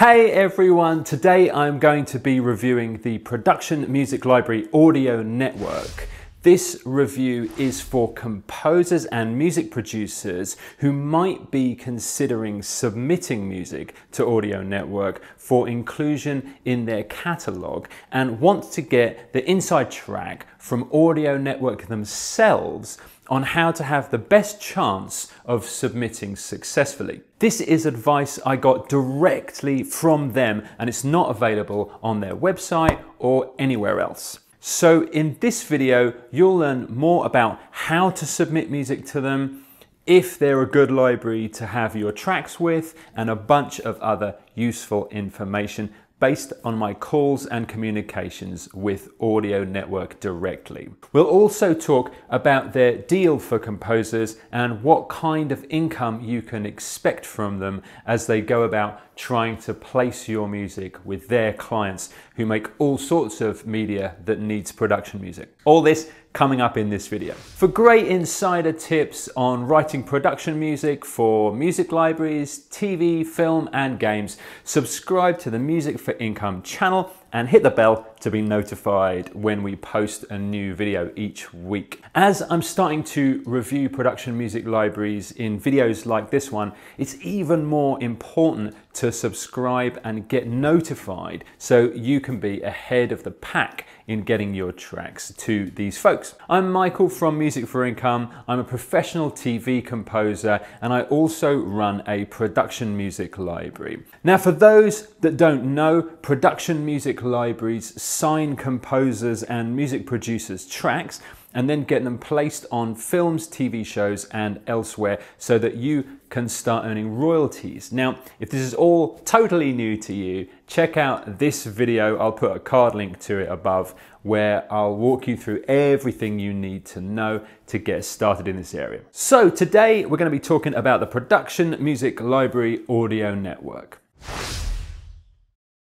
Hey everyone, today I'm going to be reviewing the Production Music Library Audio Network. This review is for composers and music producers who might be considering submitting music to Audio Network for inclusion in their catalogue and want to get the inside track from Audio Network themselves on how to have the best chance of submitting successfully. This is advice I got directly from them and it's not available on their website or anywhere else. So in this video, you'll learn more about how to submit music to them, if they're a good library to have your tracks with, and a bunch of other useful information based on my calls and communications with Audio Network directly. We'll also talk about their deal for composers and what kind of income you can expect from them as they go about trying to place your music with their clients who make all sorts of media that needs production music. All this coming up in this video. For great insider tips on writing production music for music libraries, TV, film, and games, subscribe to the Music for Income channel and hit the bell to be notified when we post a new video each week. As I'm starting to review production music libraries in videos like this one, it's even more important to subscribe and get notified so you can be ahead of the pack in getting your tracks to these folks. I'm Michael from Music for Income. I'm a professional TV composer and I also run a production music library. Now, for those that don't know, production music libraries sign composers and music producers' tracks and then get them placed on films, TV shows, and elsewhere so that you can start earning royalties. Now, if this is all totally new to you, check out this video. I'll put a card link to it above where I'll walk you through everything you need to know to get started in this area. So today we're going to be talking about the Production Music Library Audio Network.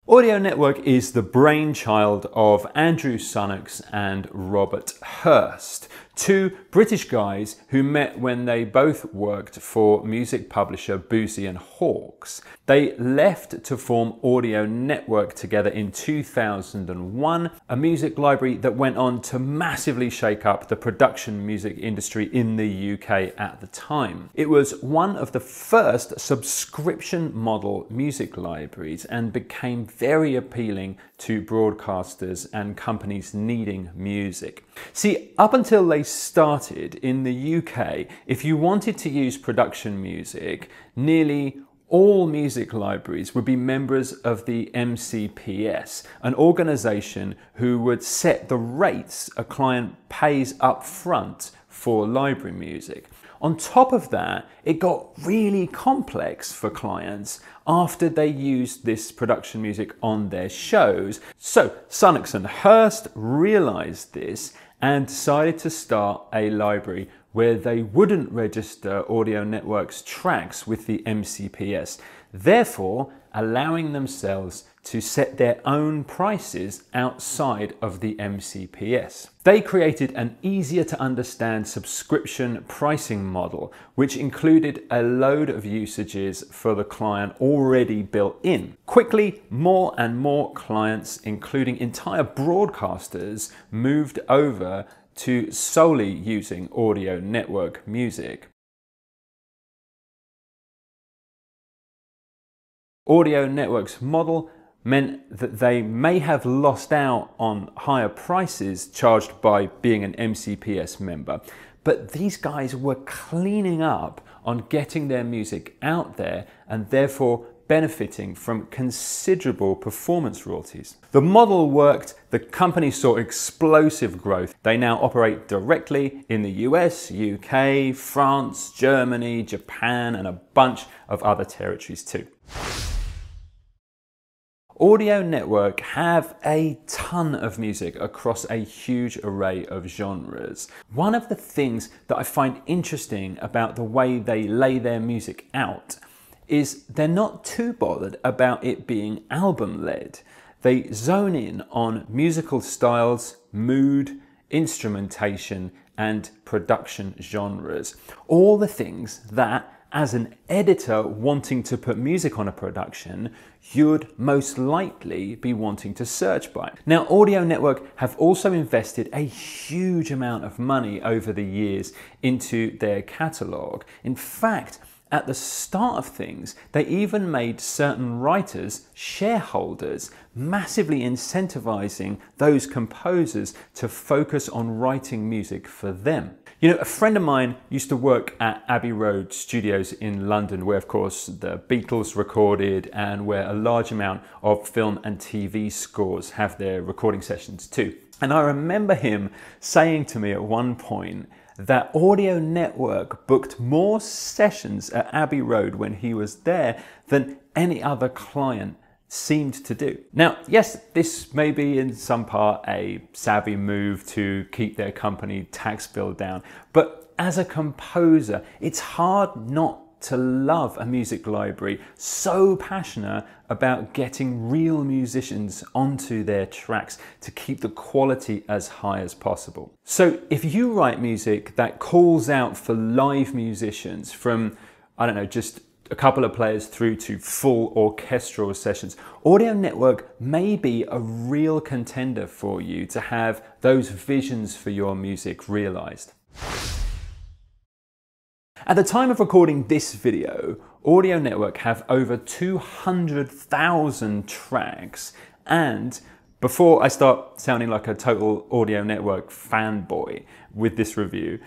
Audio Network is the brainchild of Andrew Sonnox and Robert Hurst, two British guys who met when they both worked for music publisher Boosey and Hawkes. They left to form Audio Network together in 2001, a music library that went on to massively shake up the production music industry in the UK at the time. It was one of the first subscription model music libraries and became very appealing to broadcasters and companies needing music. See, up until they started in the UK, if you wanted to use production music, nearly all music libraries would be members of the MCPS, an organization who would set the rates a client pays up front for library music. On top of that, it got really complex for clients after they used this production music on their shows. So Sonnox and Hurst realized this and decided to start a library where they wouldn't register Audio Network's tracks with the MCPS, therefore allowing themselves to set their own prices outside of the MCPS. They created an easier to understand subscription pricing model, which included a load of usages for the client already built in. Quickly, more and more clients, including entire broadcasters, moved over to solely using Audio Network music. Audio Network's model meant that they may have lost out on higher prices charged by being an MCPS member, but these guys were cleaning up on getting their music out there and therefore benefiting from considerable performance royalties. The model worked, the company saw explosive growth. They now operate directly in the US, UK, France, Germany, Japan, and a bunch of other territories too. Audio Network have a ton of music across a huge array of genres. One of the things that I find interesting about the way they lay their music out is they're not too bothered about it being album-led. They zone in on musical styles, mood, instrumentation, and production genres. All the things that, as an editor wanting to put music on a production, you'd most likely be wanting to search by. Now, Audio Network have also invested a huge amount of money over the years into their catalog. In fact, at the start of things, they even made certain writers shareholders, massively incentivizing those composers to focus on writing music for them. You know, a friend of mine used to work at Abbey Road Studios in London, where of course the Beatles recorded and where a large amount of film and TV scores have their recording sessions too. And I remember him saying to me at one point that Audio Network booked more sessions at Abbey Road when he was there than any other client seemed to do. Now, yes, this may be in some part a savvy move to keep their company tax bill down, but as a composer, it's hard not to love a music library so passionate about getting real musicians onto their tracks to keep the quality as high as possible. So if you write music that calls out for live musicians, from, I don't know, just a couple of players through to full orchestral sessions, Audio Network may be a real contender for you to have those visions for your music realized. At the time of recording this video, Audio Network have over 200,000 tracks, and before I start sounding like a total Audio Network fanboy with this review,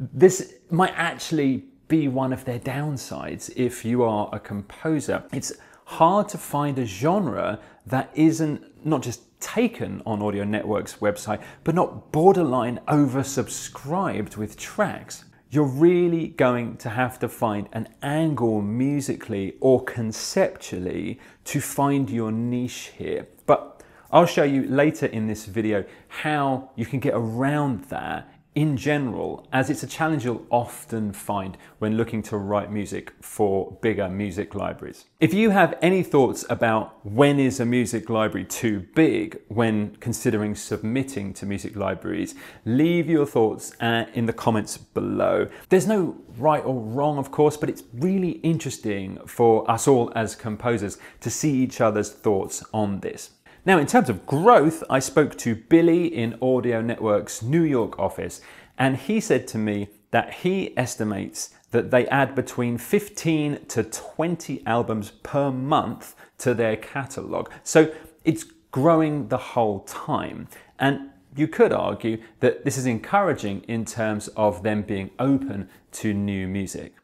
this might actually be one of their downsides if you are a composer. It's hard to find a genre that isn't not just taken on Audio Network's website, but not borderline oversubscribed with tracks. You're really going to have to find an angle musically or conceptually to find your niche here. But I'll show you later in this video how you can get around that in general, as it's a challenge you'll often find when looking to write music for bigger music libraries. If you have any thoughts about when is a music library too big when considering submitting to music libraries, leave your thoughts in the comments below. There's no right or wrong, of course, but it's really interesting for us all as composers to see each other's thoughts on this. Now, in terms of growth, I spoke to Billy in Audio Network's New York office, and he said to me that he estimates that they add between 15 to 20 albums per month to their catalogue. So it's growing the whole time. And you could argue that this is encouraging in terms of them being open to new music.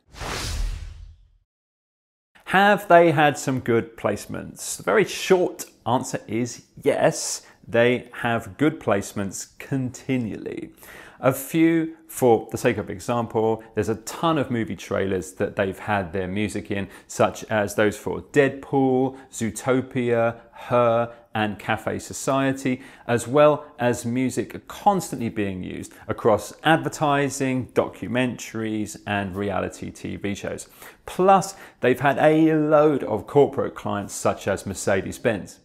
Have they had some good placements? The very short answer is yes, they have good placements continually. A few, for the sake of example, there's a ton of movie trailers that they've had their music in, such as those for Deadpool, Zootopia, Her, and Cafe Society, as well as music constantly being used across advertising, documentaries, and reality TV shows. Plus, they've had a load of corporate clients such as Mercedes-Benz.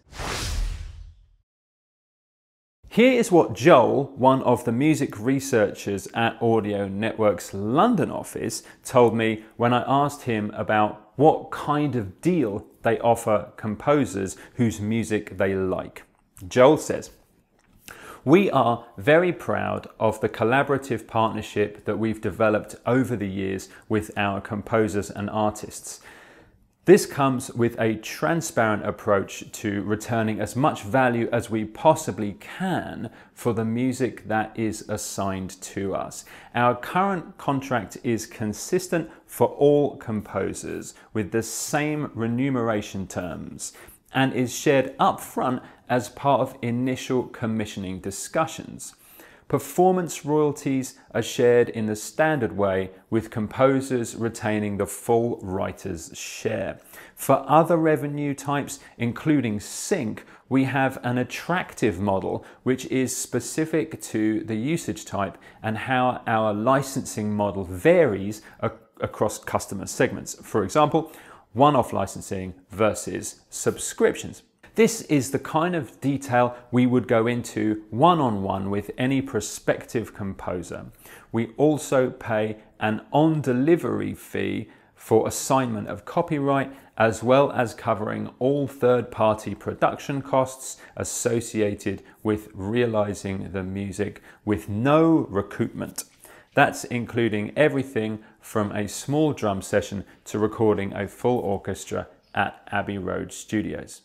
Here is what Joel, one of the music researchers at Audio Network's London office, told me when I asked him about what kind of deal they offer composers whose music they like. Joel says, "We are very proud of the collaborative partnership that we've developed over the years with our composers and artists. This comes with a transparent approach to returning as much value as we possibly can for the music that is assigned to us. Our current contract is consistent for all composers with the same remuneration terms and is shared upfront as part of initial commissioning discussions. Performance royalties are shared in the standard way, with composers retaining the full writer's share. For other revenue types, including sync, we have an attractive model which is specific to the usage type and how our licensing model varies across customer segments. For example, one-off licensing versus subscriptions." This is the kind of detail we would go into one-on-one with any prospective composer. We also pay an on-delivery fee for assignment of copyright, as well as covering all third-party production costs associated with realizing the music with no recoupment. That's including everything from a small drum session to recording a full orchestra at Abbey Road Studios.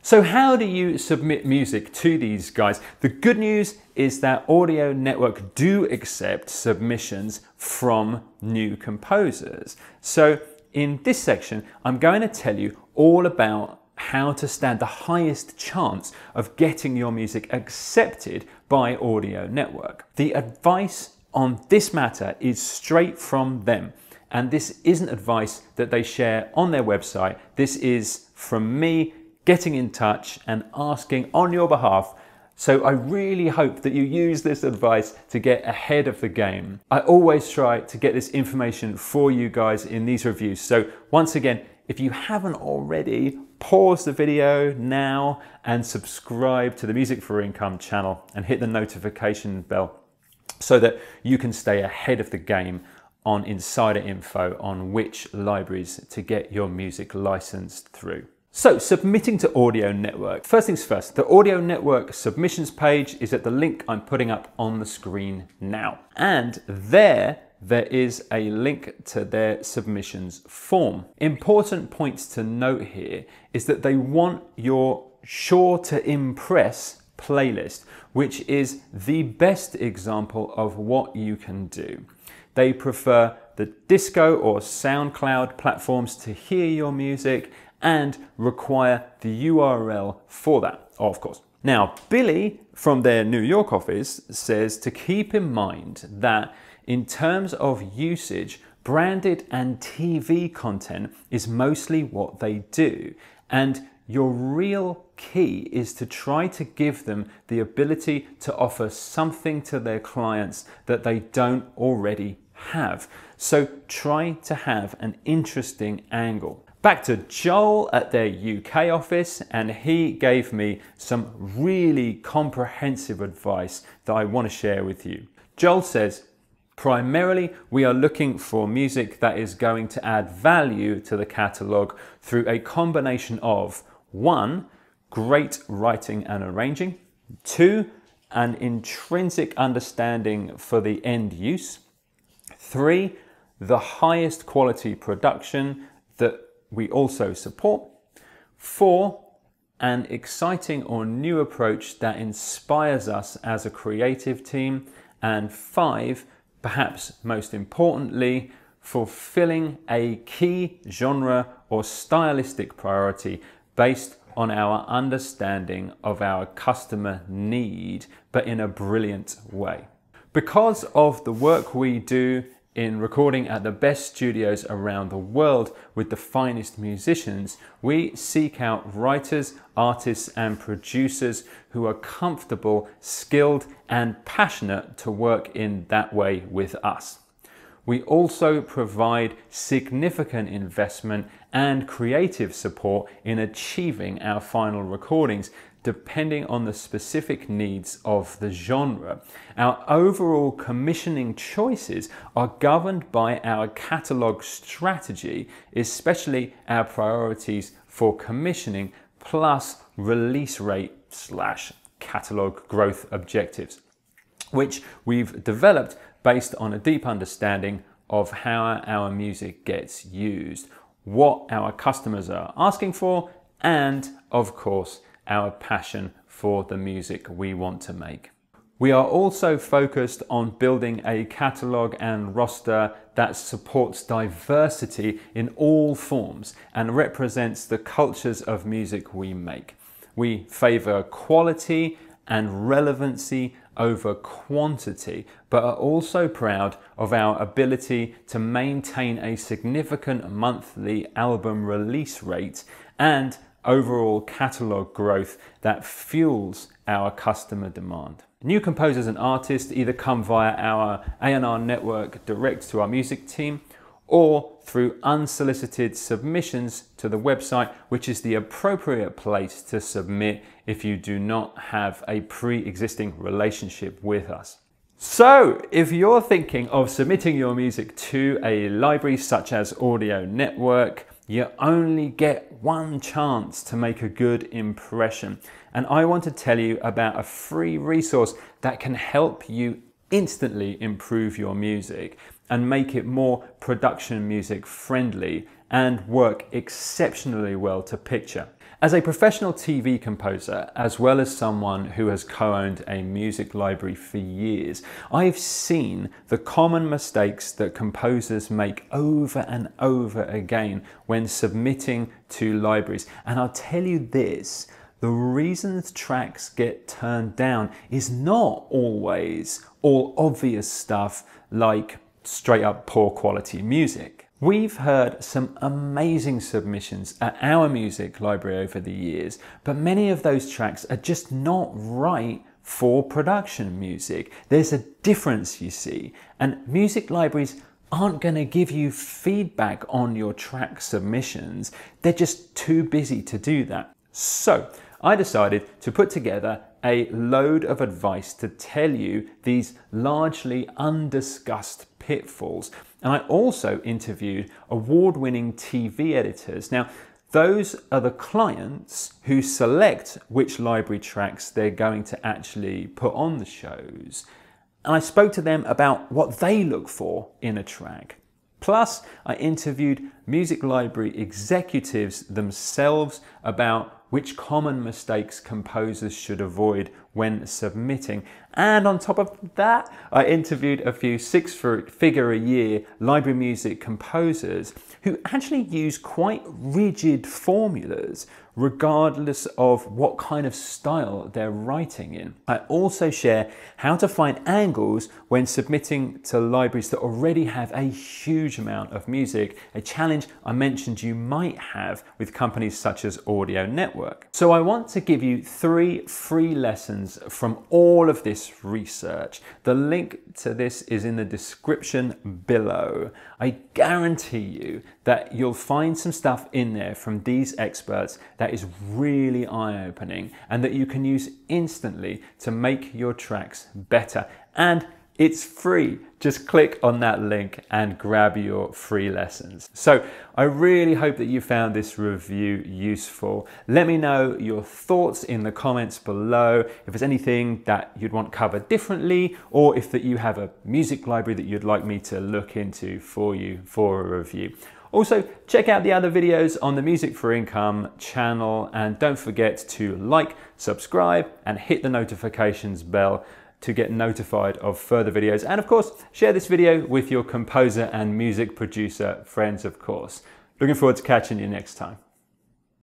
So how do you submit music to these guys? The good news is that Audio Network do accept submissions from new composers. So in this section, I'm going to tell you all about how to stand the highest chance of getting your music accepted by Audio Network. The advice on this matter is straight from them. And this isn't advice that they share on their website. This is from me getting in touch and asking on your behalf. So I really hope that you use this advice to get ahead of the game. I always try to get this information for you guys in these reviews. So once again, if you haven't already, pause the video now and subscribe to the Music for Income channel and hit the notification bell so that you can stay ahead of the game on insider info on which libraries to get your music licensed through. So submitting to Audio Network. First things first, the Audio Network submissions page is at the link I'm putting up on the screen now. And there is a link to their submissions form. Important points to note here is that they want your Sure to Impress playlist, which is the best example of what you can do. They prefer the disco or SoundCloud platforms to hear your music and require the URL for that, of course. Now, Billy from their New York office says to keep in mind that in terms of usage, branded and TV content is mostly what they do. And your real key is to try to give them the ability to offer something to their clients that they don't already have. So try to have an interesting angle. Back to Joel at their UK office, and he gave me some really comprehensive advice that I want to share with you. Joel says, primarily, we are looking for music that is going to add value to the catalogue through a combination of 1. Great writing and arranging, 2. An intrinsic understanding for the end use, 3. The highest quality production that we also support, 4. An exciting or new approach that inspires us as a creative team, and 5. Perhaps most importantly, fulfilling a key genre or stylistic priority based on our understanding of our customer need, but in a brilliant way. Because of the work we do in recording at the best studios around the world with the finest musicians, we seek out writers, artists, and producers who are comfortable, skilled, and passionate to work in that way with us. We also provide significant investment and creative support in achieving our final recordings, depending on the specific needs of the genre. Our overall commissioning choices are governed by our catalogue strategy, especially our priorities for commissioning, plus release rate / catalogue growth objectives, which we've developed based on a deep understanding of how our music gets used, what our customers are asking for, and of course, our passion for the music we want to make. We are also focused on building a catalogue and roster that supports diversity in all forms and represents the cultures of music we make. We favour quality and relevancy over quantity, but are also proud of our ability to maintain a significant monthly album release rate and overall catalogue growth that fuels our customer demand. New composers and artists either come via our A&R network direct to our music team or through unsolicited submissions to the website, which is the appropriate place to submit if you do not have a pre-existing relationship with us. So, if you're thinking of submitting your music to a library such as Audio Network, you only get one chance to make a good impression. And I want to tell you about a free resource that can help you instantly improve your music and make it more production music friendly and work exceptionally well to picture. As a professional TV composer, as well as someone who has co-owned a music library for years, I've seen the common mistakes that composers make over and over again when submitting to libraries. And I'll tell you this, the reason tracks get turned down is not always all obvious stuff like straight up poor quality music. We've heard some amazing submissions at our music library over the years, but many of those tracks are just not right for production music. There's a difference, you see, and music libraries aren't going to give you feedback on your track submissions. They're just too busy to do that. So I decided to put together a load of advice to tell you these largely undiscussed pitfalls. And I also interviewed award-winning TV editors. Now, those are the clients who select which library tracks they're going to actually put on the shows. And I spoke to them about what they look for in a track. Plus, I interviewed music library executives themselves about which common mistakes composers should avoid when submitting. And on top of that, I interviewed a few six-figure-a-year library music composers who actually use quite rigid formulas regardless of what kind of style they're writing in. I also share how to find angles when submitting to libraries that already have a huge amount of music, a challenge I mentioned you might have with companies such as Audio Network. So I want to give you 3 free lessons from all of this research. The link to this is in the description below. I guarantee you that you'll find some stuff in there from these experts that is really eye-opening and that you can use instantly to make your tracks better. And it's free. Just click on that link and grab your free lessons. So I really hope that you found this review useful. Let me know your thoughts in the comments below. If there's anything that you'd want covered differently, or if that you have a music library that you'd like me to look into for you for a review. Also, check out the other videos on the Music for Income channel, and don't forget to like, subscribe, and hit the notifications bell to get notified of further videos. And of course, share this video with your composer and music producer friends, of course. Looking forward to catching you next time.